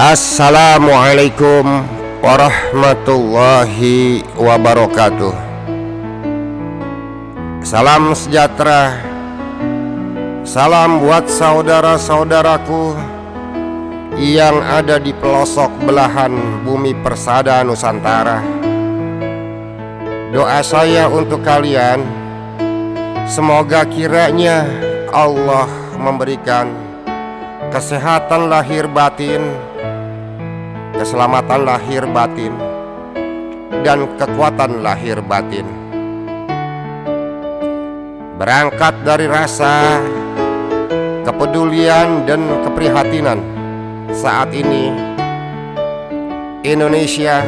Assalamualaikum warahmatullahi wabarakatuh. Salam sejahtera, salam buat saudara-saudaraku yang ada di pelosok belahan bumi persada Nusantara. Doa saya untuk kalian, semoga kiranya Allah memberikan kesehatan lahir batin, keselamatan lahir batin, dan kekuatan lahir batin. Berangkat dari rasa kepedulian dan keprihatinan saat ini, Indonesia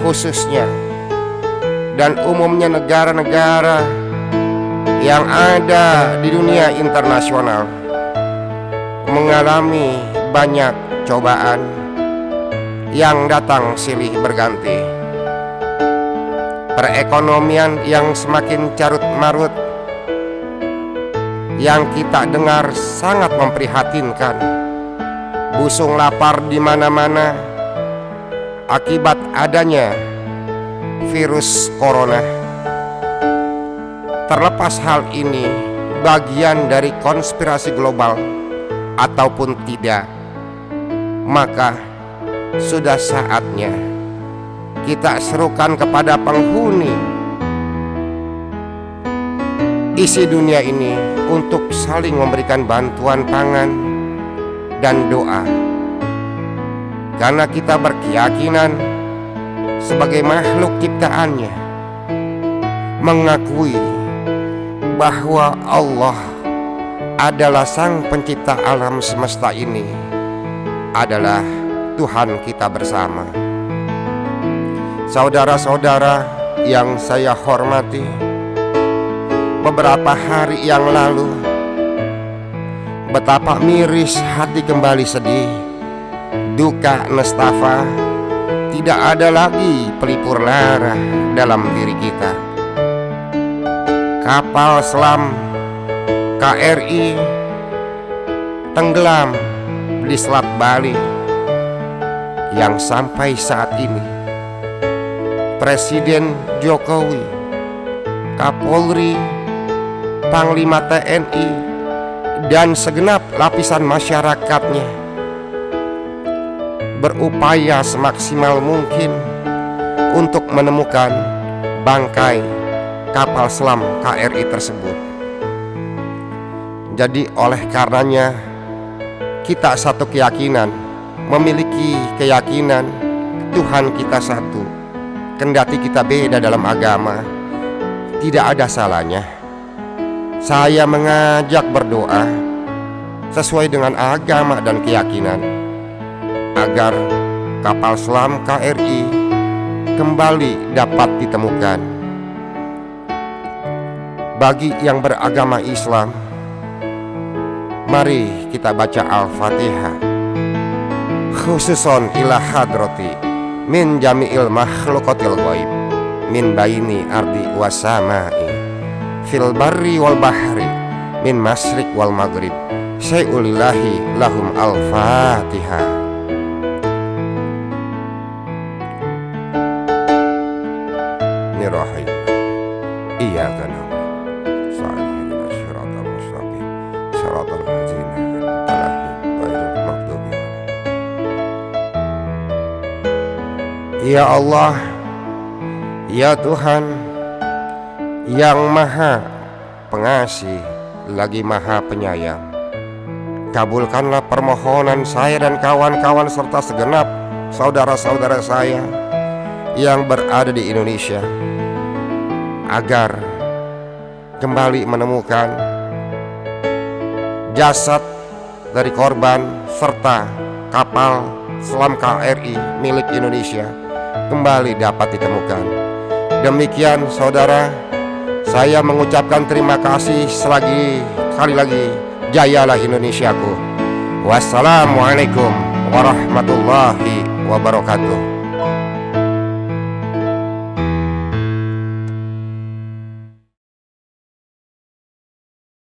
khususnya dan umumnya negara-negara yang ada di dunia internasional mengalami banyak cobaan yang datang silih berganti. Perekonomian yang semakin carut marut yang kita dengar sangat memprihatinkan. Busung lapar di mana-mana akibat adanya virus corona. Terlepas hal ini bagian dari konspirasi global ataupun tidak, maka sudah saatnya kita serukan kepada penghuni isi dunia ini untuk saling memberikan bantuan pangan dan doa, karena kita berkeyakinan sebagai makhluk ciptaannya mengakui bahwa Allah adalah sang pencipta alam semesta ini, adalah Tuhan kita bersama. Saudara-saudara yang saya hormati, beberapa hari yang lalu betapa miris hati, kembali sedih, duka nestafa. Tidak ada lagi pelipur lara dalam diri kita. Kapal selam KRI tenggelam di Selat Bali, yang sampai saat ini Presiden Jokowi, Kapolri, Panglima TNI, dan segenap lapisan masyarakatnya berupaya semaksimal mungkin untuk menemukan bangkai kapal selam KRI tersebut. Jadi oleh karenanya kita satu keyakinan, memiliki keyakinan Tuhan kita satu, kendati kita beda dalam agama, tidak ada salahnya saya mengajak berdoa sesuai dengan agama dan keyakinan agar kapal selam KRI kembali dapat ditemukan. Bagi yang beragama Islam, mari kita baca Al-Fatihah. Khususon ila hadrati min jami'il makhluqatil ghaib min baini ardi wasama'i fil barri wal bahri min masrik wal maghrib syai'ulillahi lahum al-fatihah. Nirahim iya kanam sa'in syaratal mustafi syaratal hajina Ya Allah, Ya Tuhan yang maha pengasih lagi maha penyayang, kabulkanlah permohonan saya dan kawan-kawan serta segenap saudara-saudara saya yang berada di Indonesia agar kembali menemukan jasad dari korban serta kapal selam KRI milik Indonesia kembali dapat ditemukan. Demikian saudara, saya mengucapkan terima kasih sekali lagi. Jayalah Indonesiaku. Wassalamualaikum warahmatullahi wabarakatuh.